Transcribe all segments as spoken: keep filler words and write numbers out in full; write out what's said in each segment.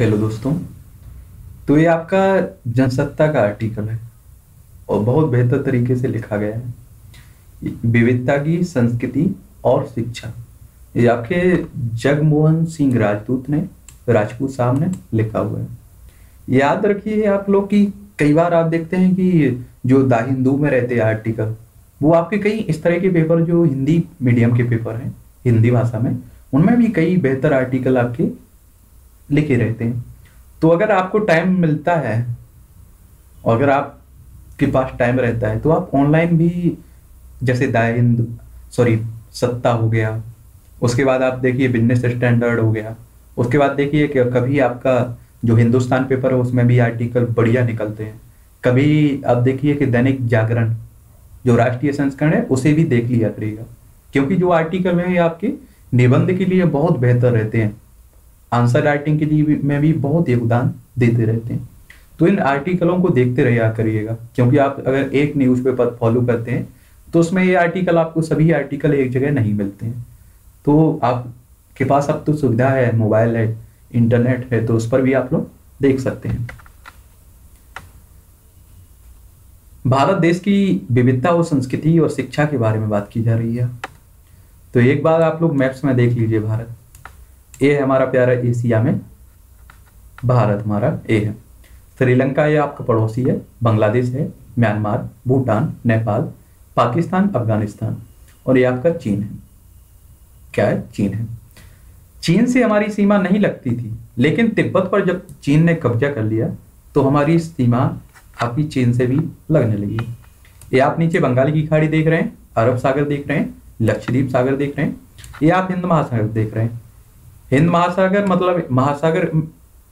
Hello दोस्तों, तो ये आपका जनसत्ता का आर्टिकल है और बहुत बेहतर तरीके से लिखा गया है। विविधता की संस्कृति और शिक्षा, ये आपके जगमोहन सिंह राजपूत ने राजपूत साहब ने लिखा हुआ है। याद रखिए आप लोग कि कई बार आप देखते हैं कि जो द हिंदू में रहते हैं आर्टिकल, वो आपके कई इस तरह के पेपर जो हिंदी मीडियम के पेपर हैं हिंदी भाषा में, उनमें भी कई बेहतर आर्टिकल आपके लिखे रहते हैं। तो अगर आपको टाइम मिलता है और अगर आपके पास टाइम रहता है तो आप ऑनलाइन भी, जैसे द हिंदू सॉरी सत्ता हो गया, उसके बाद आप देखिए बिजनेस स्टैंडर्ड हो गया, उसके बाद देखिए कि कभी आपका जो हिंदुस्तान पेपर है उसमें भी आर्टिकल बढ़िया निकलते हैं। कभी आप देखिए कि दैनिक जागरण जो राष्ट्रीय संस्करण है उसे भी देख लिया करिएगा, क्योंकि जो आर्टिकल है आपके निबंध के लिए बहुत बेहतर रहते हैं, आंसर राइटिंग के लिए में भी बहुत योगदान देते रहते हैं। तो इन आर्टिकलों को देखते रहिया करिएगा, क्योंकि आप अगर एक न्यूज़पेपर फॉलो करते हैं तो उसमें ये आर्टिकल आपको सभी आर्टिकल एक जगह नहीं मिलते हैं। तो आपके पास अब तो सुविधा है, मोबाइल है, इंटरनेट है, तो उस पर भी आप लोग देख सकते हैं। भारत देश की विविधता और संस्कृति और शिक्षा के बारे में बात की जा रही है। तो एक बार आप लोग मैप्स में देख लीजिए, भारत ए है हमारा प्यारा एशिया में, भारत हमारा ए है। श्रीलंका ये आपका पड़ोसी है, बांग्लादेश है, म्यांमार, भूटान, नेपाल, पाकिस्तान, अफगानिस्तान, और ये आपका चीन है। क्या है? चीन है। चीन से हमारी सीमा नहीं लगती थी, लेकिन तिब्बत पर जब चीन ने कब्जा कर लिया तो हमारी सीमा आपकी चीन से भी लगने लगी। ये आप नीचे बंगाल की खाड़ी देख रहे हैं, अरब सागर देख रहे हैं, लक्षद्वीप सागर देख रहे हैं, ये आप हिंद महासागर देख रहे हैं। हिंद महासागर मतलब महासागर,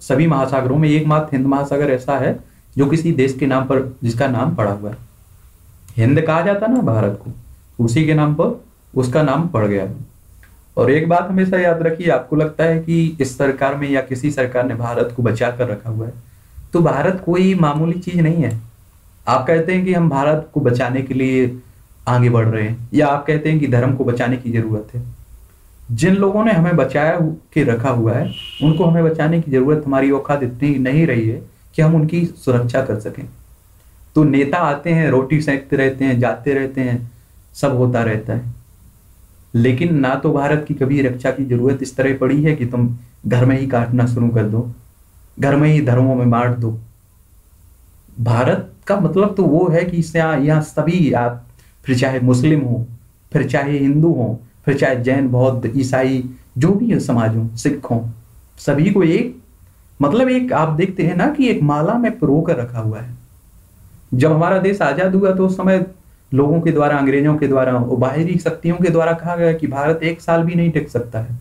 सभी महासागरों में एकमात्र हिंद महासागर ऐसा है जो किसी देश के नाम पर, जिसका नाम पड़ा हुआ है। हिंद कहा जाता ना भारत को, उसी के नाम पर उसका नाम पड़ गया। और एक बात हमेशा याद रखिए, आपको लगता है कि इस सरकार में या किसी सरकार ने भारत को बचा कर रखा हुआ है, तो भारत कोई मामूली चीज नहीं है। आप कहते हैं कि हम भारत को बचाने के लिए आगे बढ़ रहे हैं, या आप कहते हैं कि धर्म को बचाने की जरूरत है। जिन लोगों ने हमें बचाया के रखा हुआ है उनको हमें बचाने की जरूरत, हमारी औकात इतनी नहीं रही है कि हम उनकी सुरक्षा कर सकें। तो नेता आते हैं, रोटी सेकते रहते हैं, जाते रहते हैं, सब होता रहता है, लेकिन ना तो भारत की कभी रक्षा की जरूरत इस तरह पड़ी है कि तुम घर में ही काटना शुरू कर दो, घर में ही धर्मों में बांट दो। भारत का मतलब तो वो है कि यहाँ सभी आप, फिर चाहे मुस्लिम हो, फिर चाहे हिंदू हो, फिर चाहे जैन, बौद्ध, ईसाई, जो भी समाज हो, सिख हो, सभी को एक मतलब एक आप देखते हैं ना कि एक माला में पिरो कर रखा हुआ है। जब हमारा देश आजाद हुआ तो उस समय लोगों के द्वारा, अंग्रेजों के द्वारा और बाहरी शक्तियों के द्वारा कहा गया कि भारत एक साल भी नहीं टिक सकता है,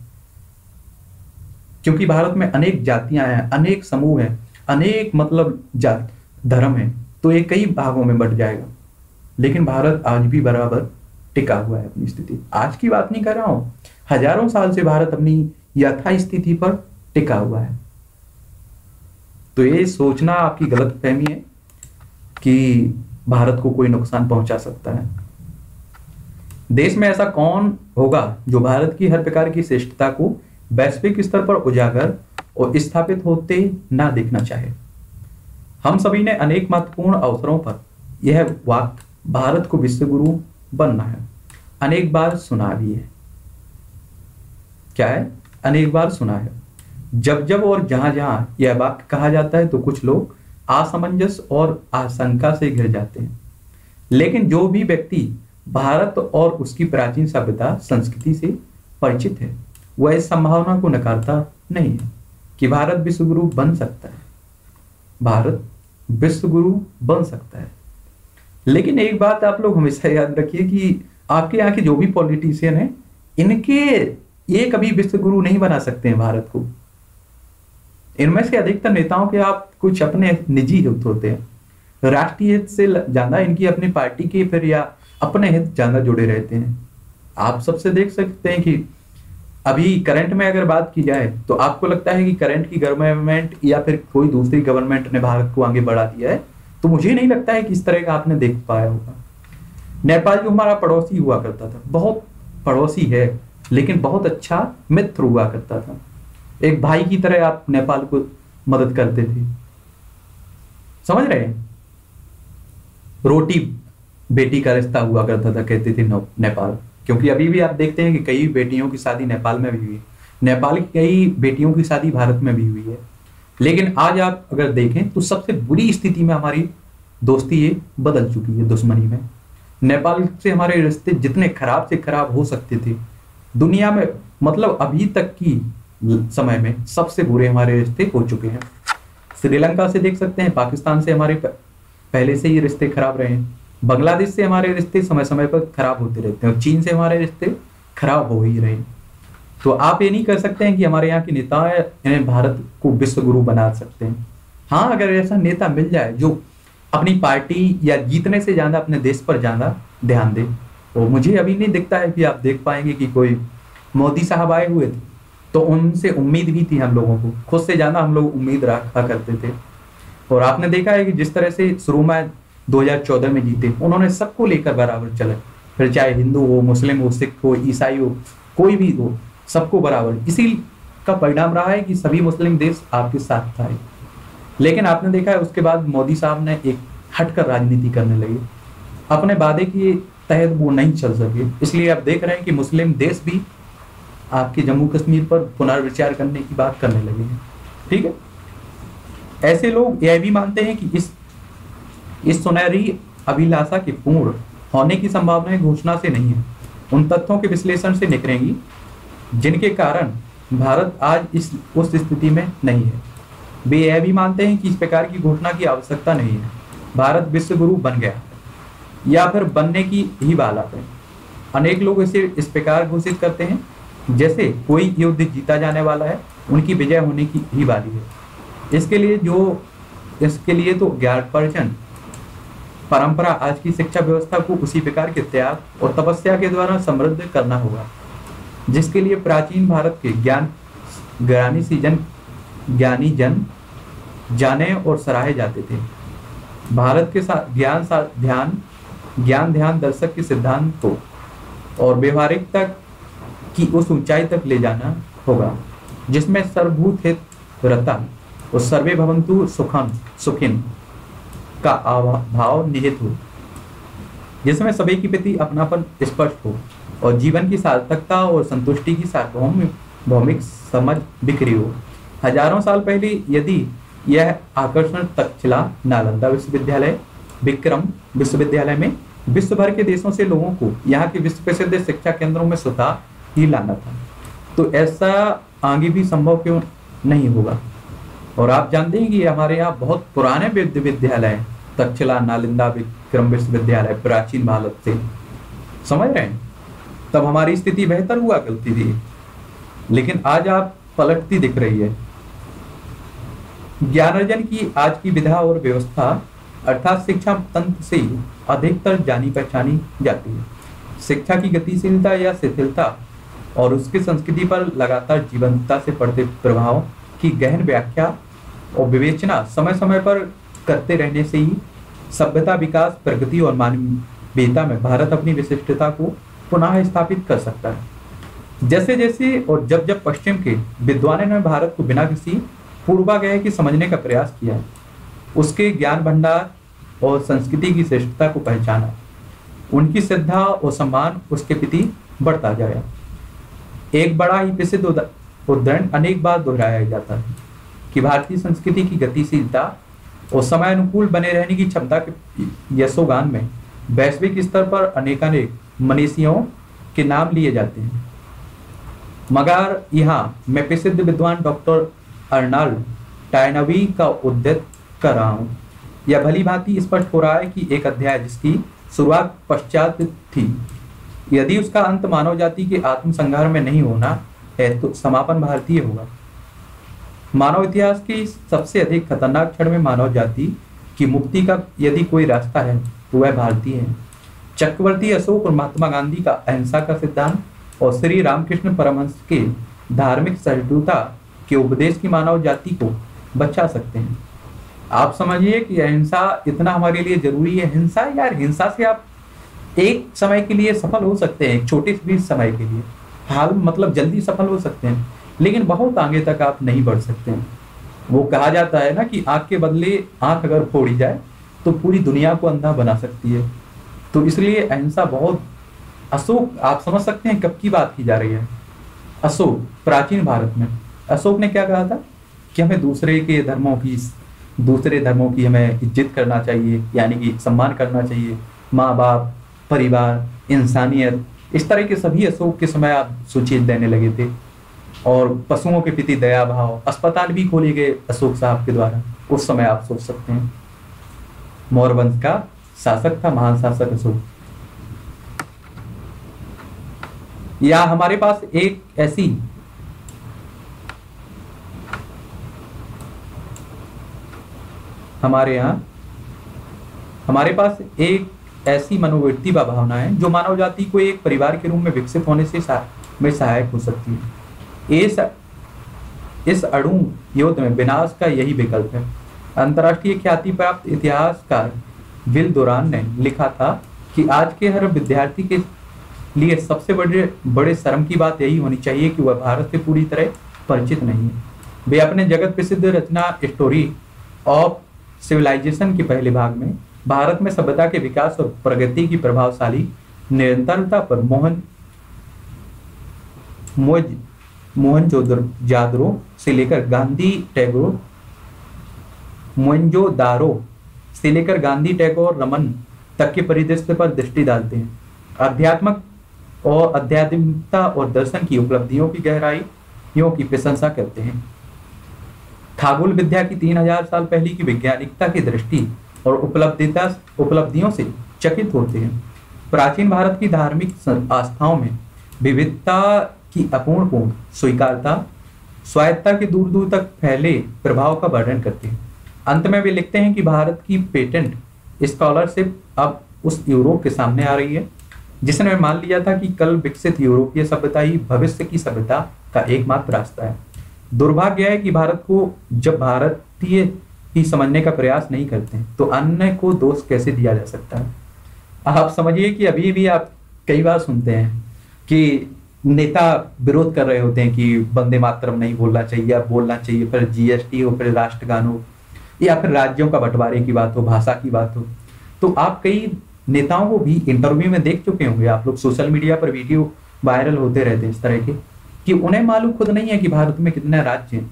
क्योंकि भारत में अनेक जातियां हैं, अनेक समूह हैं, अनेक मतलब जात धर्म है, तो ये कई भागों में बंट जाएगा। लेकिन भारत आज भी बराबर टिका हुआ है अपनी स्थिति। आज की बात नहीं कर रहा हूं, हजारों साल से भारत अपनी यथा स्थिति पर टिका हुआ है। तो ये सोचना आपकी गलत फहमी है कि भारत को कोई नुकसान पहुंचा सकता है। देश में ऐसा कौन होगा जो भारत की हर प्रकार की श्रेष्ठता को वैश्विक स्तर पर उजागर और स्थापित होते ना देखना चाहे। हम सभी ने अनेक महत्वपूर्ण अवसरों पर यह वाक्य भारत को विश्व गुरु बनना है अनेक बार सुना भी है। क्या है? अनेक बार सुना है। जब जब और जहां जहां यह वाक्य कहा जाता है तो कुछ लोग असमंजस और आशंका से घिर जाते हैं, लेकिन जो भी व्यक्ति भारत और उसकी प्राचीन सभ्यता संस्कृति से परिचित है वह इस संभावना को नकारता नहीं है कि भारत विश्व गुरु बन सकता है। भारत विश्व गुरु बन सकता है। लेकिन एक बात आप लोग हमेशा याद रखिए कि आपके यहाँ के जो भी पॉलिटिशियन हैं, इनके ये कभी विश्व गुरु नहीं बना सकते हैं भारत को। इनमें से अधिकतर नेताओं के आप कुछ अपने निजी हित होते हैं, राष्ट्रीय हित से ज्यादा इनकी अपनी पार्टी के फिर या अपने हित ज्यादा जुड़े रहते हैं। आप सबसे देख सकते हैं कि अभी करंट में अगर बात की जाए तो आपको लगता है कि करंट की गवर्नमेंट या फिर कोई दूसरी गवर्नमेंट ने भारत को आगे बढ़ा दिया है, तो मुझे नहीं लगता है कि इस तरह का आपने देख पाया होगा। नेपाल जो हमारा पड़ोसी हुआ करता था, बहुत पड़ोसी है लेकिन बहुत अच्छा मित्र हुआ करता था, एक भाई की तरह आप नेपाल को मदद करते थे। समझ रहे हैं? रोटी बेटी का रिश्ता हुआ करता था, कहते थे नेपाल, क्योंकि अभी भी आप देखते हैं कि कई बेटियों की शादी नेपाल में भी हुई है, नेपाल की कई बेटियों की शादी भारत में भी हुई है। लेकिन आज आप अगर देखें तो सबसे बुरी स्थिति में हमारी दोस्ती ये बदल चुकी है, दुश्मनी में। नेपाल से हमारे रिश्ते जितने खराब से खराब हो सकते थे, दुनिया में मतलब अभी तक की समय में सबसे बुरे हमारे रिश्ते हो चुके हैं। श्रीलंका से देख सकते हैं, पाकिस्तान से हमारे पहले से ही रिश्ते खराब रहे हैं, बांग्लादेश से हमारे रिश्ते समय समय पर खराब होते रहते हैं, और चीन से हमारे रिश्ते खराब हो ही रहे हैं। तो आप ये नहीं कर सकते हैं कि हमारे यहाँ के नेता इन्हें भारत को विश्व गुरु बना सकते हैं। हाँ, अगर ऐसा नेता मिल जाए जो अपनी पार्टी या जीतने से ज़्यादा अपने देश पर ज़्यादा ध्यान दे, और मुझे अभी नहीं दिखता है कि आप देख पाएंगे कि कोई मोदी साहब आए हुए थे तो उनसे उम्मीद भी थी हम लोगों को, खुद से ज़्यादा हम लोग उम्मीद रखा करते थे। और आपने देखा है कि जिस तरह से शुरू में दो हज़ार चौदह में जीते, उन्होंने सबको लेकर बराबर चला, फिर चाहे हिंदू हो, मुस्लिम हो, सिख हो, ईसाई हो, कोई भी हो, सबको बराबर। इसी का परिणाम रहा है कि सभी मुस्लिम देश आपके साथ था। लेकिन आपने देखा है उसके बाद मोदी साहब ने एक हटकर राजनीति करने लगे, अपने वादे के तहत वो नहीं चल सके। इसलिए आप देख रहे हैं कि मुस्लिम देश भी आपके जम्मू कश्मीर पर पुनर्विचार करने की बात करने लगे हैं। ठीक है, ऐसे लोग यह भी मानते हैं कि इस इस सुनहरी अभिलाषा के पूर्ण होने की संभावनाएं घोषणा से नहीं है, उन तथ्यों के विश्लेषण से निकलेंगी जिनके कारण भारत आज इस उस स्थिति में नहीं है। वे यह भी मानते हैं कि इस प्रकार की घोषणा की आवश्यकता नहीं है, भारत विश्व गुरु बन गया या फिर बनने की ही बात आते हैं। अनेक लोग इसे इस प्रकार घोषित करते हैं जैसे कोई युद्ध जीता जाने वाला है, उनकी विजय होने की ही वाली है। इसके लिए जो इसके लिए तो ज्ञानार्जन परंपरा आज की शिक्षा व्यवस्था को उसी प्रकार के त्याग और तपस्या के द्वारा समृद्ध करना होगा जिसके लिए प्राचीन भारत के ज्ञान ज्ञानी से जन ज्ञानी जन जाने और सराहे जाते थे। भारत के साथ ज्ञान साथ ध्यान ज्ञान ध्यान दर्शक के सिद्धांत को और व्यवहारिकता की उस ऊंचाई तक ले जाना होगा जिसमें सर्वभूत हित रता और सर्वे भवंतु सुखम सुखिन का भाव निहित हो, जिसमें सभी के प्रति अपनापन स्पष्ट हो और जीवन की सार्थकता और संतुष्टि की सार्वभौमिक भौमिक समझ बिखरी हो। हजारों साल पहले यदि यह आकर्षण तक्षला नालंदा विश्वविद्यालय विक्रम विश्वविद्यालय में विश्व भर के देशों से लोगों को यहाँ के विश्व प्रसिद्ध शिक्षा केंद्रों में सुधा ही लाना था, तो ऐसा आगे भी संभव क्यों नहीं होगा। और आप जानते हैं कि हमारे यहाँ बहुत पुराने विश्वविद्यालय हैं, तक्षला नालंदा विक्रम विश्वविद्यालय, प्राचीन भारत से। समझ रहे हैं? तब हमारी स्थिति बेहतर हुआ करती थी, लेकिन आज आप पलटती दिख रही है। ज्ञानार्जन की आज की विधा और व्यवस्था अर्थात शिक्षा तंत्र से अधिकतर जानी पहचानी जाती है। शिक्षा की गतिशीलता या शिथिलता और उसकी संस्कृति पर लगातार जीवंतता से पड़ते प्रभाव की गहन व्याख्या और विवेचना समय समय पर करते रहने से ही सभ्यता, विकास, प्रगति और मानवीयता में भारत अपनी विशिष्टता को पुनः स्थापित कर सकता है। जैसे जैसे और जब जब पश्चिम के विद्वानों ने भारत को बिना किसी पूर्वाग्रह के समझने का प्रयास किया है, उसके ज्ञान भंडार और संस्कृति की श्रेष्ठता को पहचाना, उनकी श्रद्धा और सम्मान उसके प्रति बढ़ता जाया। एक बड़ा ही प्रसिद्ध उदाहरण अनेक बार दोहराया जाता है कि भारतीय संस्कृति की गतिशीलता और समय अनुकूल बने रहने की क्षमता के यशोगान में वैश्विक स्तर पर अनेकानेक मनीषियों के नाम लिए जाते हैं, मगर यहाँ मैं प्रसिद्ध विद्वान डॉक्टर अर्नाल्ड टायनवी का उद्धृत कर रहा हूँ। यह भली भांति स्पष्ट हो रहा है कि एक अध्याय जिसकी शुरुआत पश्चात थी, यदि उसका अंत मानव जाति के आत्मसंहार में नहीं होना है तो समापन भारतीय होगा। मानव इतिहास के सबसे अधिक खतरनाक क्षण में मानव जाति की मुक्ति का यदि कोई रास्ता है तो वह भारतीय है। चक्रवर्ती अशोक और महात्मा गांधी का अहिंसा का सिद्धांत और श्री रामकृष्ण परमहंस के धार्मिक सहिष्णुता के उपदेश की मानव जाति को बचा सकते हैं। आप समझिए कि अहिंसा इतना हमारे लिए जरूरी है। हिंसा यार, हिंसा से आप एक समय के लिए सफल हो सकते हैं, छोटे से समय के लिए, हाल मतलब जल्दी सफल हो सकते हैं, लेकिन बहुत आगे तक आप नहीं बढ़ सकते हैं। वो कहा जाता है ना कि आंख के बदले आंख अगर फोड़ी जाए तो पूरी दुनिया को अंधा बना सकती है। तो इसलिए अहिंसा बहुत, अशोक आप समझ सकते हैं कब की बात की जा रही है। अशोक प्राचीन भारत में अशोक ने क्या कहा था कि हमें दूसरे के धर्मों की दूसरे धर्मों की हमें इज्जत करना चाहिए, यानी कि सम्मान करना चाहिए, माँ बाप, परिवार, इंसानियत, इस तरह के सभी अशोक के समय आप सूची देने लगे थे। और पशुओं के प्रति दया भाव, अस्पताल भी खोले गए अशोक साहब के द्वारा उस समय, आप सोच सकते हैं। मौर्य वंश का शासक था महान शासक अशोक। या हमारे पास एक ऐसी हमारे यहाँ हमारे पास एक ऐसी मनोवृत्ति व भावना है जो मानव जाति को एक परिवार के रूप में विकसित होने से में सहायक हो सकती है। इस इस अड़ू युद्ध में विनाश का यही विकल्प है। अंतर्राष्ट्रीय ख्याति प्राप्त इतिहासकार विल दुरान ने लिखा था कि आज के हर विद्यार्थी के लिए सबसे बड़े बड़े शर्म की बात यही होनी चाहिए कि वह भारत से पूरी तरह परिचित नहीं है। वे अपने जगत प्रसिद्ध रचना स्टोरी ऑप सिविलाइजेशन के पहले भाग में भारत में सभ्यता के विकास और प्रगति की प्रभावशाली निरंतरता पर मोहन मोहनजोदड़ो से लेकर गांधी टैगोर मोहनजोदड़ो से लेकर गांधी टैगोर रमन तक के परिदृश्य पर दृष्टि डालते हैं। आध्यात्मक और आध्यात्मिकता और दर्शन की उपलब्धियों की गहराइयों की प्रशंसा करते हैं। खगोल विद्या की तीन हजार साल पहले की वैज्ञानिकता की दृष्टि और उपलब्धिता उपलब्धियों से चकित होते हैं। प्राचीन भारत की धार्मिक आस्थाओं में विविधता की अपूर्ण पूर्ण स्वीकारता स्वायत्ता के दूर दूर तक फैले प्रभाव का वर्णन करते हैं। अंत में वे लिखते हैं कि भारत की पेटेंट स्कॉलरशिप अब उस यूरोप के सामने आ रही है जिसने मान लिया था कि कल विकसित यूरोपीय सभ्यता ही भविष्य की सभ्यता का एकमात्र रास्ता है। दुर्भाग्य है कि भारत को जब भारतीय ही समझने का प्रयास नहीं करते हैं, तो अन्य को दोष कैसे दिया जा सकता है। आप समझिए कि अभी भी आप कई बार सुनते हैं कि नेता विरोध कर रहे होते हैं कि वंदे मातरम नहीं बोलना चाहिए, अब बोलना चाहिए, फिर जीएसटी हो, फिर राष्ट्रगान हो, या फिर राज्यों का बंटवारे की बात हो, भाषा की बात हो। तो आप कई नेताओं को भी इंटरव्यू में देख चुके होंगे, आप लोग सोशल मीडिया पर वीडियो वायरल होते रहते हैं इस तरह के, कि उन्हें मालूम खुद नहीं है कि भारत में कितने राज्य हैं,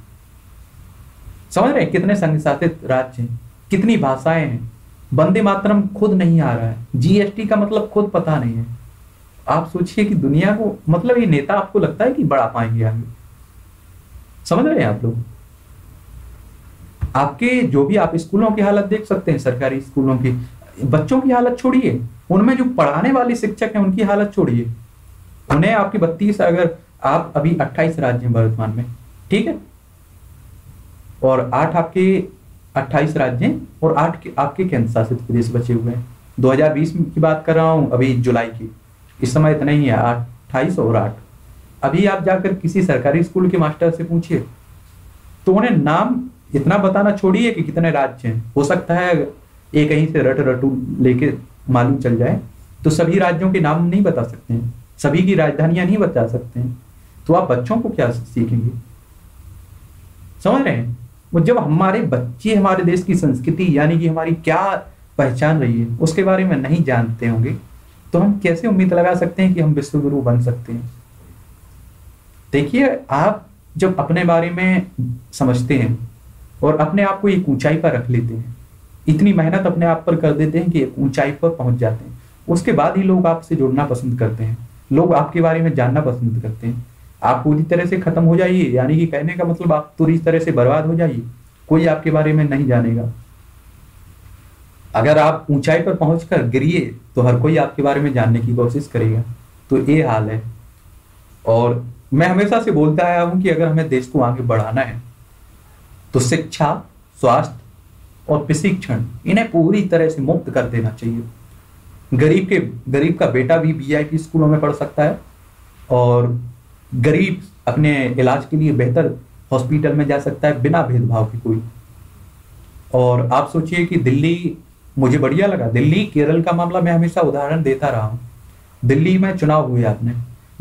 समझ रहे हैं, कितने संघ शासित राज्य हैं, कितनी भाषाएं हैं, वंदे मातरम खुद नहीं आ रहा है, जीएसटी का मतलब खुद पता नहीं है। आप सोचिए कि दुनिया को, मतलब ये नेता आपको लगता है कि बढ़ा पाएंगे आगे, समझ रहे हैं आप लोग। आपके जो भी आप स्कूलों की हालत देख सकते हैं, सरकारी स्कूलों की, बच्चों की हालत छोड़िए, उनमें जो पढ़ाने वाले शिक्षक हैं उनकी हालत छोड़िए, उन्हें आपकी बत्तीस अगर आप अभी अट्ठाईस राज्य हैं वर्तमान में, ठीक है, और आठ आपके अट्ठाईस राज्य और आठ के, आपके केंद्र शासित प्रदेश बचे हुए हैं। दो हजार बीस की बात कर रहा हूँ, अभी जुलाई की, इस समय इतना ही है, अट्ठाईस और आठ। अभी आप जाकर किसी सरकारी स्कूल के मास्टर से पूछिए तो उन्हें नाम इतना बताना छोड़िए कि कितने राज्य हैं, हो सकता है एक कहीं से रट रटू लेके मालूम चल जाए, तो सभी राज्यों के नाम नहीं बता सकते हैं, सभी की राजधानियां नहीं बता सकते हैं, तो आप बच्चों को क्या सीखेंगे, समझ रहे हैं। वो जब हमारे बच्चे हमारे देश की संस्कृति यानी कि हमारी क्या पहचान रही है उसके बारे में नहीं जानते होंगे तो हम कैसे उम्मीद लगा सकते हैं कि हम विश्वगुरु बन सकते हैं। देखिए, आप जब अपने बारे में समझते हैं और अपने आप को एक ऊंचाई पर रख लेते हैं, इतनी मेहनत अपने आप पर कर देते हैं कि ऊंचाई पर पहुंच जाते हैं, उसके बाद ही लोग आपसे जुड़ना पसंद करते हैं, लोग आपके बारे में जानना पसंद करते हैं। आप पूरी तरह से खत्म हो जाइए, यानी कि कहने का मतलब आप पूरी तरह से बर्बाद हो जाइए, कोई आपके बारे में नहीं जानेगा। अगर आप ऊंचाई पर पहुंचकर गिरिए तो हर कोई आपके बारे में जानने की कोशिश करेगा। तो ये हाल है, और मैं हमेशा से बोलता आया हूं कि अगर हमें देश को आगे बढ़ाना है तो शिक्षा, स्वास्थ्य और प्रशिक्षण, इन्हें पूरी तरह से मुक्त कर देना चाहिए। गरीब के गरीब का बेटा भी वीआईपी स्कूलों में पढ़ सकता है और गरीब अपने इलाज के लिए बेहतर हॉस्पिटल में जा सकता है बिना भेदभाव के कोई। और आप सोचिए कि दिल्ली, मुझे बढ़िया लगा, दिल्ली केरल का मामला मैं हमेशा उदाहरण देता रहा हूँ। दिल्ली में चुनाव हुए, आपने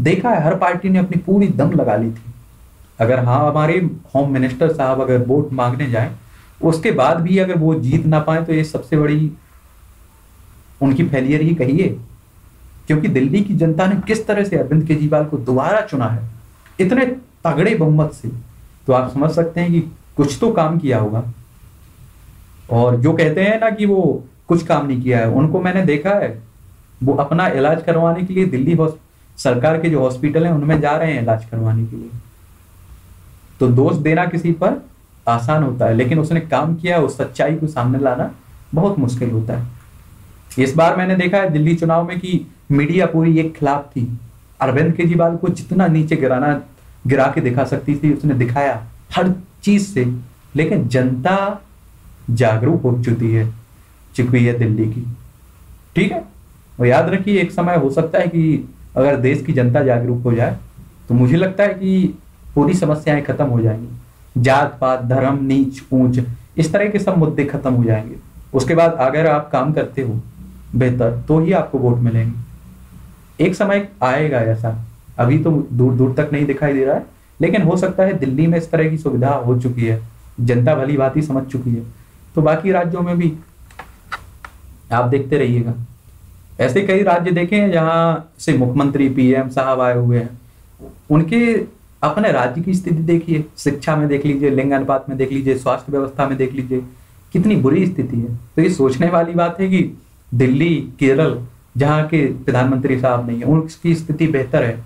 देखा है हर पार्टी ने अपनी पूरी दम लगा ली थी अगर हाँ हमारे होम मिनिस्टर साहब अगर वोट मांगने जाएं, उसके बाद भी अगर वो जीत ना पाए तो ये सबसे बड़ी उनकी फेलियर ही कहिए, क्योंकि दिल्ली की जनता ने किस तरह से अरविंद केजरीवाल को दोबारा चुना है इतने तगड़े बहुमत से, तो आप समझ सकते हैं कि कुछ तो काम किया होगा। और जो कहते हैं ना कि वो कुछ काम नहीं किया है, उनको मैंने देखा है वो अपना इलाज करवाने के लिए दिल्ली सरकार के जो हॉस्पिटल हैं उनमें जा रहे हैं इलाज करवाने के लिए। तो दोष देना किसी पर आसान होता है, लेकिन उसने काम किया उस सच्चाई को सामने लाना बहुत मुश्किल होता है। इस बार मैंने देखा है दिल्ली चुनाव में कि मीडिया पूरी एक खिलाफ थी, अरविंद केजरीवाल को जितना नीचे गिराना गिरा के दिखा सकती थी उसने दिखाया हर चीज से, लेकिन जनता जागरूक हो चुकी है चुकी है दिल्ली की। ठीक है, और याद रखिए एक समय हो सकता है कि अगर देश की जनता जागरूक हो जाए तो मुझे लगता है कि पूरी समस्याएं खत्म हो जाएंगी, जात पात धर्म नीच ऊंच इस तरह के सब मुद्दे खत्म हो जाएंगे। उसके बाद अगर आप काम करते हो बेहतर तो ही आपको वोट मिलेंगे। एक समय आएगा ऐसा, अभी तो दूर दूर तक नहीं दिखाई दे रहा है, लेकिन हो सकता है दिल्ली में इस तरह की सुविधा हो चुकी है, जनता भली भांति समझ चुकी है, तो बाकी राज्यों में भी आप देखते रहिएगा। ऐसे कई राज्य देखे हैं जहाँ से मुख्यमंत्री पीएम साहब आए हुए हैं, उनके अपने राज्य की स्थिति देखिए, शिक्षा में देख लीजिए, लिंग अनुपात में देख लीजिए, स्वास्थ्य व्यवस्था में देख लीजिए कितनी बुरी स्थिति है। तो ये सोचने वाली बात है कि दिल्ली केरल जहाँ के प्रधानमंत्री साहब नहीं है उनकी स्थिति बेहतर है,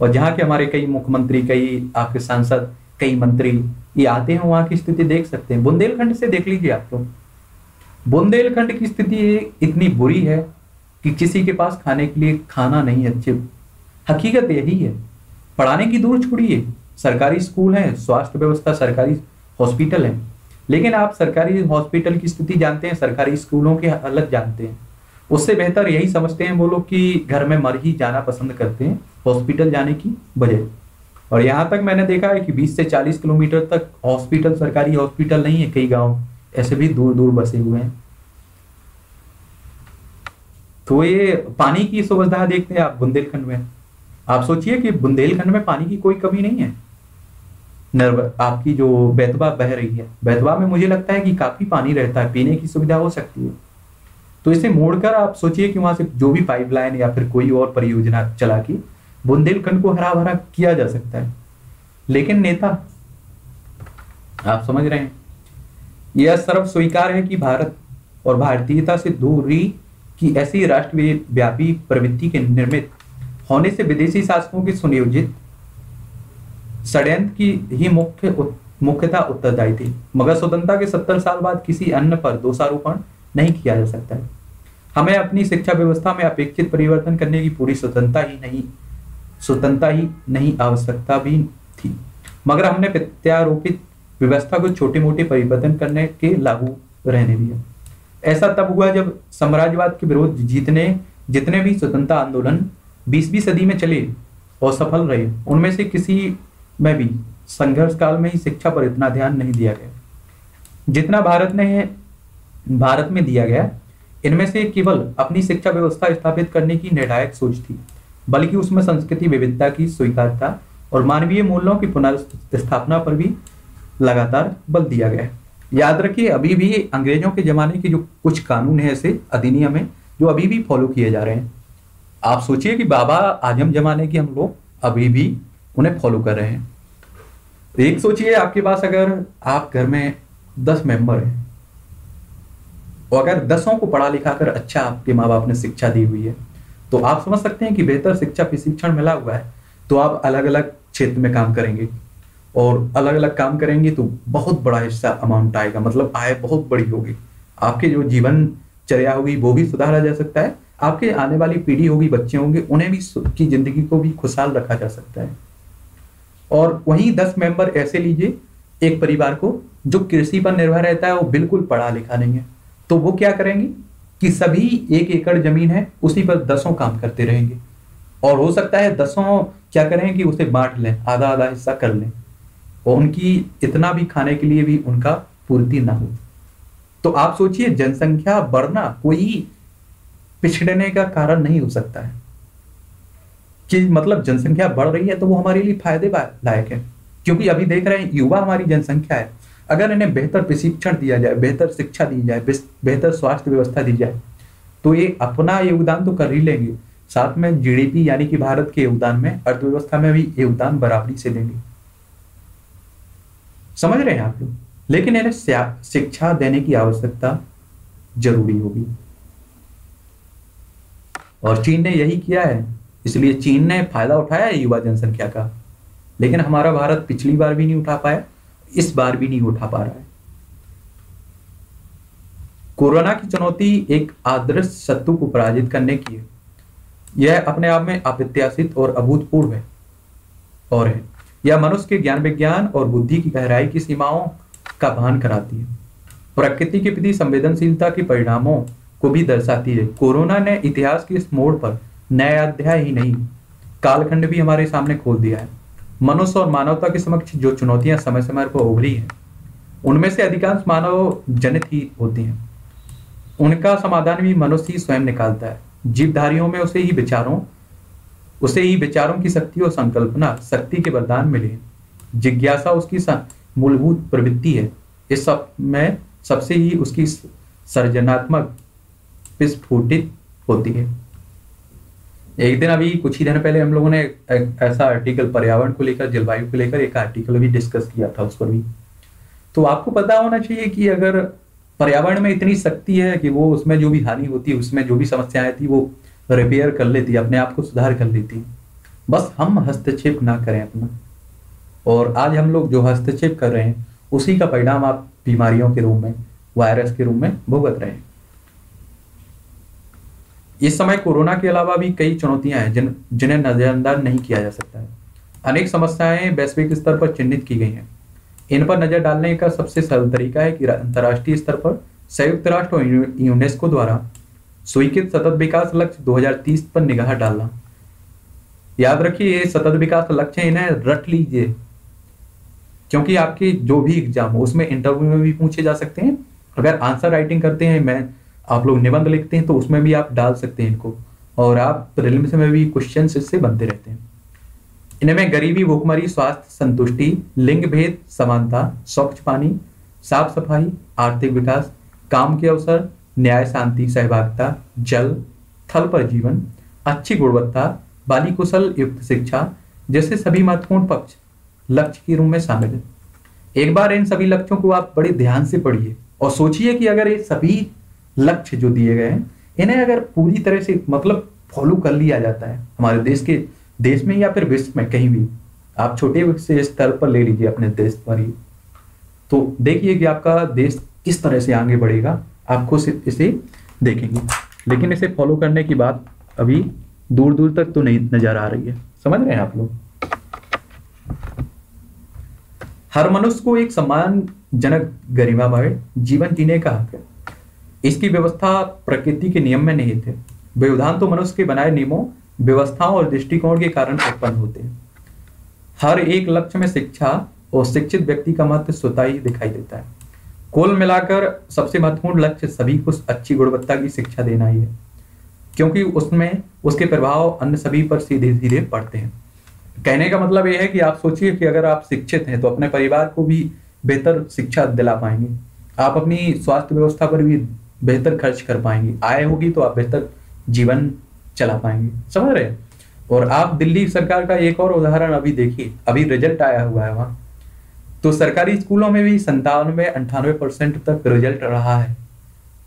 और जहाँ के हमारे कई मुख्यमंत्री कई आपके सांसद कई मंत्री ये आते हैं वहाँ की स्थिति देख सकते हैं। बुंदेलखंड से देख लीजिए आप लोग, बुंदेलखंड की स्थिति इतनी बुरी है कि किसी के पास खाने के लिए खाना नहीं है अच्छे। हकीकत यही है, पढ़ाने की दूर छोड़िए, सरकारी स्कूल है, स्वास्थ्य व्यवस्था सरकारी हॉस्पिटल है, लेकिन आप सरकारी हॉस्पिटल की स्थिति जानते हैं, सरकारी स्कूलों के हालत जानते हैं, उससे बेहतर यही समझते हैं वो लोग कि घर में मर ही जाना पसंद करते हैं हॉस्पिटल जाने की बजाय। और यहाँ तक मैंने देखा है कि बीस से चालीस किलोमीटर तक हॉस्पिटल सरकारी हॉस्पिटल नहीं है, कई गांव ऐसे भी दूर दूर बसे हुए हैं। तो ये पानी की सुविधा देखते हैं आप बुंदेलखंड में, आप सोचिए कि बुंदेलखंड में पानी की कोई कमी नहीं है। आपकी जो बेतवा बह रही है, बेतवा में मुझे लगता है कि काफी पानी रहता है, पीने की सुविधा हो सकती है। तो इसे मोड़कर आप सोचिए कि वहां से जो भी पाइपलाइन या फिर कोई और परियोजना चला के बुंदेलखंड को हरा भरा किया जा सकता है, लेकिन नेता आप समझ रहे हैं। यह सर्व स्वीकार है कि भारत और भारतीयता से दूरी की ऐसी राष्ट्रव्यापी प्रवृत्ति के निर्मित होने से विदेशी शासकों के सुनियोजित षड्यंत्र की ही मुख्य मुख्यतः उत्तरदायी थी, मगर स्वतंत्रता के सत्तर साल बाद किसी अन्य पर दोषारोपण नहीं किया जा सकता है। हमें अपनी शिक्षा व्यवस्था में अपेक्षित परिवर्तन करने की पूरी स्वतंत्रता ही नहीं स्वतंत्रता ही नहीं आवश्यकता भी थी, मगर हमने प्रत्यारोपित व्यवस्था को छोटे मोटे परिवर्तन करने के लागू रहने दिया। ऐसा तब हुआ जब साम्राज्यवाद के विरोध जीतने जितने भी स्वतंत्रता आंदोलन बीसवीं सदी में चले और सफल रहे, उनमें से किसी में भी संघर्ष काल में ही शिक्षा पर इतना ध्यान नहीं दिया गया जितना भारत ने भारत में दिया गया। इनमें से केवल अपनी शिक्षा व्यवस्था स्थापित करने की निर्णायक सोच थी, बल्कि उसमें संस्कृति विविधता की स्वीकार्यता और मानवीय मूल्यों की पुनर्स्थापना पर भी लगातार बल दिया गया। याद रखिए अभी भी अंग्रेजों के जमाने के जो कुछ कानून है ऐसे अधिनियम है जो अभी भी फॉलो किए जा रहे हैं। आप सोचिए कि बाबा आजम जमाने के हम लोग अभी भी उन्हें फॉलो कर रहे हैं। एक सोचिए आपके पास अगर आप घर में दस मेंबर हैं और अगर दसों को पढ़ा लिखा कर अच्छा आपके माँ बाप ने शिक्षा दी हुई है, तो आप समझ सकते हैं कि बेहतर शिक्षा प्रशिक्षण मिला हुआ है, तो आप अलग अलग क्षेत्र में काम करेंगे और अलग अलग काम करेंगे तो बहुत बड़ा हिस्सा अमाउंट आएगा, मतलब आय बहुत बड़ी होगी, आपके जो जीवनचर्या होगी वो भी सुधारा जा सकता है, आपके आने वाली पीढ़ी होगी बच्चे होंगे उन्हें भी की जिंदगी को भी खुशहाल रखा जा सकता है। और वहीं दस मेंबर ऐसे लीजिए एक परिवार को जो कृषि पर निर्भर रहता है, वो बिल्कुल पढ़ा लिखा नहीं है, तो वो क्या करेंगे कि सभी एक एकड़ जमीन है उसी पर दसों काम करते रहेंगे, और हो सकता है दसों क्या करें कि उसे बांट लें, आधा आधा हिस्सा कर लें, और उनकी इतना भी खाने के लिए भी उनका पूर्ति ना हो। तो आप सोचिए जनसंख्या बढ़ना कोई पिछड़ने का कारण नहीं हो सकता है कि मतलब जनसंख्या बढ़ रही है तो वो हमारे लिए फायदे लायक है, क्योंकि अभी देख रहे हैं युवा हमारी जनसंख्या है, अगर इन्हें बेहतर प्रशिक्षण दिया जाए, बेहतर शिक्षा दी जाए, बेहतर स्वास्थ्य व्यवस्था दी जाए तो ये अपना योगदान तो कर ही लेंगे, साथ में जीडीपी यानी कि भारत के योगदान में, अर्थव्यवस्था में भी योगदान बराबरी से देंगे। समझ रहे हैं आप लोग। लेकिन इन्हें शिक्षा देने की आवश्यकता जरूरी होगी और चीन ने यही किया है, इसलिए चीन ने फायदा उठाया है युवा जनसंख्या का, लेकिन हमारा भारत पिछली बार भी नहीं उठा पाया, इस बार भी नहीं उठा पा रहा है। कोरोना की चुनौती एक आदर्श शत्रु को पराजित करने की है, यह अपने आप में अप्रत्याशित और अभूतपूर्व है और है यह मनुष्य के ज्ञान विज्ञान और बुद्धि की गहराई की सीमाओं का भान कराती है, प्रकृति के प्रति संवेदनशीलता के परिणामों को भी दर्शाती है। कोरोना ने इतिहास के इस मोड़ पर नया अध्याय ही नहीं, कालखंड भी हमारे सामने खोल दिया है। मनुष्य और मानवता के समक्ष जो चुनौतियां समय समय पर उभरी हैं, उनमें से अधिकांश मानव जनित ही होती हैं, उनका समाधान भी मनुष्य ही स्वयं निकालता है। जीवधारियों में उसे ही विचारों उसे ही विचारों की शक्ति और संकल्पना शक्ति के वरदान मिले हैं। जिज्ञासा उसकी मूलभूत प्रवृत्ति है, इस सब में सबसे ही उसकी सर्जनात्मक विस्फोटित होती है। एक दिन अभी कुछ ही दिन पहले हम लोगों ने ऐसा आर्टिकल पर्यावरण को लेकर, जलवायु को लेकर एक आर्टिकल भी डिस्कस किया था, उस पर भी। तो आपको पता होना चाहिए कि अगर पर्यावरण में इतनी शक्ति है कि वो उसमें जो भी हानि होती है, उसमें जो भी समस्याएं थी वो रिपेयर कर लेती है, अपने आप को सुधार कर लेती है, बस हम हस्तक्षेप ना करें अपना। और आज हम लोग जो हस्तक्षेप कर रहे हैं उसी का परिणाम आप बीमारियों के रूप में, वायरस के रूप में भुगत रहे हैं। इस समय कोरोना के अलावा भी कई चुनौतियां हैं जिन जिन्हें नजरअंदाज नहीं किया जा सकता है। अनेक समस्याएं वैश्विक स्तर पर चिन्हित की गई हैं। इन पर नजर डालने का सबसे सरल तरीका है कि अंतर्राष्ट्रीय स्तर पर संयुक्त राष्ट्र और यूनेस्को द्वारा स्वीकृत सतत विकास लक्ष्य दो हज़ार तीस पर निगाह डालना। याद रखिए, ये सतत विकास लक्ष्य इन्हें रट लीजिए, क्योंकि आपके जो भी एग्जाम हो उसमें इंटरव्यू में भी पूछे जा सकते हैं। अगर आंसर राइटिंग करते हैं, मैं आप लोग निबंध लिखते हैं तो उसमें भी आप डाल सकते हैं इनको, और आप प्रीलिम्स में भी क्वेश्चन इससे बनते रहते हैं। इनमें गरीबी, भूखमरी, स्वास्थ्य, संतुष्टि, लिंग भेद, समानता, स्वच्छ पानी, साफ सफाई, आर्थिक विकास, काम के अवसर, न्याय, शांति, सहभागिता, जल, थल पर जीवन, अच्छी गुणवत्ता वाली कुशल युक्त शिक्षा जैसे सभी महत्वपूर्ण पक्ष लक्ष्य के रूप में शामिल है। एक बार इन सभी लक्ष्यों को आप बड़े ध्यान से पढ़िए और सोचिए कि अगर ये सभी लक्ष्य जो दिए गए हैं इन्हें अगर पूरी तरह से मतलब फॉलो कर लिया जाता है हमारे देश के देश में या फिर विश्व में कहीं भी, आप छोटे से स्तर पर ले लीजिए अपने देश पर ही, तो देखिए कि आपका देश किस तरह से आगे बढ़ेगा। आपको सिर्फ इसे देखेंगे, लेकिन इसे फॉलो करने की बात अभी दूर दूर तक तो नहीं नजर आ रही है। समझ रहे हैं आप लोग। हर मनुष्य को एक सम्मानजनक, गरिमा भरे जीवन जीने का हक है। इसकी व्यवस्था प्रकृति के नियम में निहित है। व्यवधान तो मनुष्य के बनाए नियमों, व्यवस्थाओं और दृष्टिकोण के कारण उत्पन्न होते हैं। हर एक लक्ष्य में शिक्षा और शिक्षित व्यक्ति का महत्व स्वतः ही दिखाई देता है। कुल मिलाकर सबसे महत्वपूर्ण लक्ष्य सभी को अच्छी गुणवत्ता की शिक्षा देना ही है, क्योंकि उसमें उसके प्रभाव अन्य सभी पर सीधे सीधे पड़ते हैं। कहने का मतलब यह है कि आप सोचिए कि अगर आप शिक्षित हैं तो अपने परिवार को भी बेहतर शिक्षा दिला पाएंगे, आप अपनी स्वास्थ्य व्यवस्था पर भी बेहतर खर्च कर पाएंगे, आय होगी तो आप बेहतर जीवन चला पाएंगे। समझ रहे हैं। और आप दिल्ली सरकार का एक और उदाहरण अभी देखिए, अभी रिजल्ट आया हुआ है वहाँ तो सरकारी स्कूलों में भी संतानवे अंठानवे परसेंट तक रिजल्ट रहा है।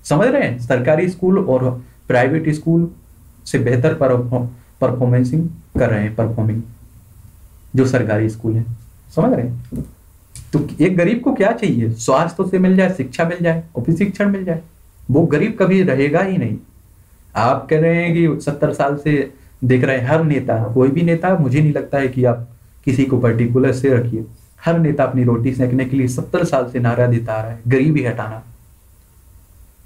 समझ रहे हैं। सरकारी स्कूल और प्राइवेट स्कूल से बेहतर परफॉर्मेंसिंग कर रहे हैं, परफॉर्मिंग जो सरकारी स्कूल है। समझ रहे हैं। तो एक गरीब को क्या चाहिए? स्वास्थ्य से मिल जाए, शिक्षा मिल जाए और प्रशिक्षण मिल जाए, वो गरीब कभी रहेगा ही नहीं। आप कह रहे हैं कि सत्तर साल से देख रहे हैं हर नेता, कोई भी नेता, मुझे नहीं लगता है कि आप किसी को पर्टिकुलर से रखिए, हर नेता अपनी रोटी सेकने के लिए सत्तर साल से नारा देता आ रहा है, गरीबी हटाना,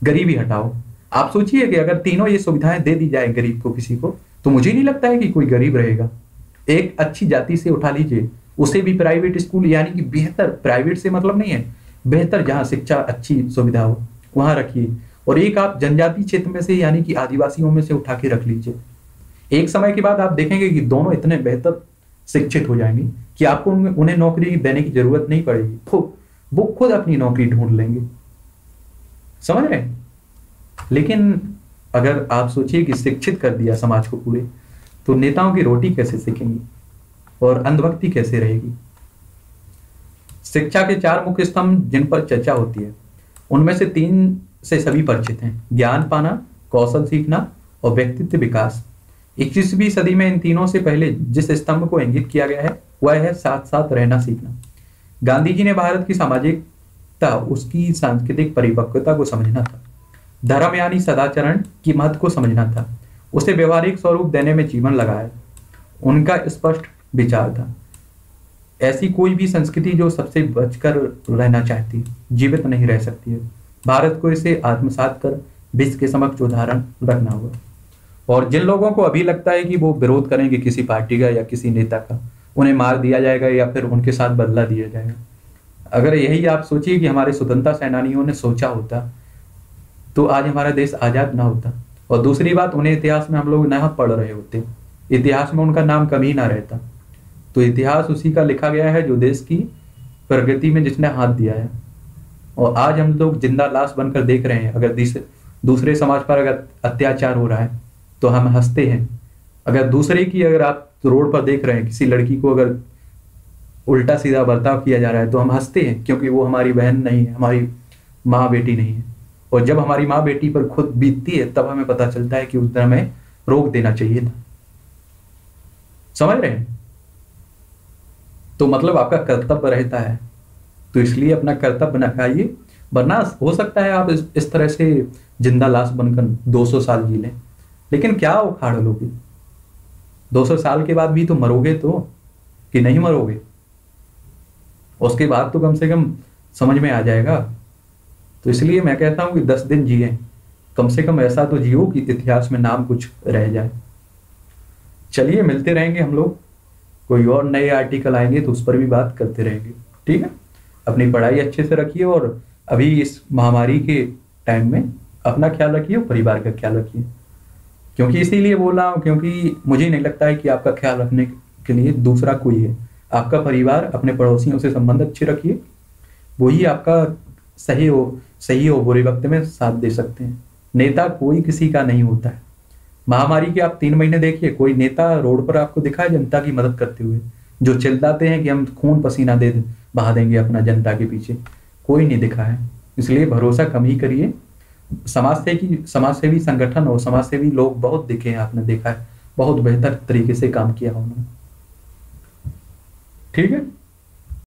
गरीबी हटाओ। आप सोचिए कि अगर तीनों ये सुविधाएं दे दी जाए गरीब को, किसी को, तो मुझे नहीं लगता है कि कोई गरीब रहेगा। एक अच्छी जाति से उठा लीजिए, उसे भी प्राइवेट स्कूल यानी कि बेहतर, प्राइवेट से मतलब नहीं है, बेहतर जहाँ शिक्षा अच्छी सुविधा हो वहां रखिए। और एक आप जनजाति क्षेत्र में से यानी कि आदिवासियों में से उठा के रख लीजिए। एक समय के बाद आप देखेंगे कि दोनों इतने बेहतर शिक्षित हो जाएंगे कि आपको उन्हें नौकरी देने की जरूरत नहीं पड़ेगी, तो वो खुद अपनी नौकरी ढूंढ लेंगे। समझ रहे हैं? लेकिन अगर आप सोचिए कि शिक्षित कर दिया समाज को पूरे, तो नेताओं की रोटी कैसे सीखेंगे और अंधभक्ति कैसे रहेगी? शिक्षा के चार मुख्य स्तंभ जिन पर चर्चा होती है, उनमें से तीन से सभी परिचित हैं: ज्ञान पाना, कौशल सीखना और व्यक्तित्व विकास। इक्कीसवीं सदी में इन तीनों से पहले जिस स्तंभ को इंगित किया गया है वह है साथ साथ रहना सीखना। गांधी जी ने भारत की सामाजिकता, उसकी सांस्कृतिक परिपक्वता को समझना था। धर्म यानी सदाचरण की महत्व को समझना था, उसे व्यवहारिक स्वरूप देने में जीवन लगाया। उनका स्पष्ट विचार था, ऐसी कोई भी संस्कृति जो सबसे बचकर रहना चाहती है जीवित नहीं रह सकती है। भारत को इसे आत्मसात कर विश्व के समक्ष उदाहरण रखना होगा। और जिन लोगों को अभी लगता है कि वो विरोध करेंगे किसी पार्टी का या किसी नेता का, उन्हें मार दिया जाएगा या फिर उनके साथ बदला दिया जाएगा, अगर यही आप सोचिए कि हमारे स्वतंत्रता सेनानियों ने सोचा होता तो आज हमारा देश आज़ाद ना होता। और दूसरी बात, उन्हें इतिहास में हम लोग ना पढ़ रहे होते, इतिहास में उनका नाम कभी ना रहता। तो इतिहास उसी का लिखा गया है जो देश की प्रगति में जिसने हाथ दिया है। और आज हम लोग जिंदा लाश बनकर देख रहे हैं। अगर दूसरे समाज पर अगर अत्याचार हो रहा है तो हम हंसते हैं। अगर दूसरे की, अगर आप रोड पर देख रहे हैं किसी लड़की को अगर उल्टा सीधा बर्ताव किया जा रहा है तो हम हंसते हैं, क्योंकि वो हमारी बहन नहीं है, हमारी माँ बेटी नहीं है। और जब हमारी माँ बेटी पर खुद बीतती है तब हमें पता चलता है कि उस दिन हमें रोक देना चाहिए था। समझ रहे हैं? तो मतलब आपका कर्तव्य रहता है, तो इसलिए अपना कर्तव्य निभाइए, वरना हो सकता है आप इस, इस तरह से जिंदा लाश बनकर दो सौ साल जी लें, लेकिन क्या उखाड़ लोगे? दो सौ साल के बाद भी तो मरोगे तो, कि नहीं मरोगे? उसके बाद तो कम से कम समझ में आ जाएगा। तो इसलिए मैं कहता हूं कि दस दिन जिए, कम से कम ऐसा तो जियो कि इतिहास में नाम कुछ रह जाए। चलिए, मिलते रहेंगे हम लोग, कोई और नए आर्टिकल आएंगे तो उस पर भी बात करते रहेंगे। ठीक है, अपनी पढ़ाई अच्छे से रखिए और अभी इस महामारी के टाइम में अपना ख्याल रखिए, परिवार का ख्याल रखिए। क्योंकि इसीलिए बोल रहा हूँ, क्योंकि मुझे नहीं लगता है कि आपका ख्याल रखने के लिए दूसरा कोई है। आपका परिवार, अपने पड़ोसियों से संबंध अच्छे रखिए, वही आपका सही हो सही हो बुरे वक्त में साथ दे सकते हैं। नेता कोई किसी का नहीं होता है। महामारी के आप तीन महीने देखिए, कोई नेता रोड पर आपको दिखा है जनता की मदद करते हुए? जो चिल्लाते हैं कि हम खून पसीना दे बहा देंगे अपना जनता के पीछे, कोई नहीं दिखा है। इसलिए भरोसा कम ही करिए। समाज से की समाज सेवी संगठन और समाज सेवी लोग बहुत दिखे हैं, आपने देखा है, बहुत बेहतर तरीके से काम किया उन्होंने। ठीक है।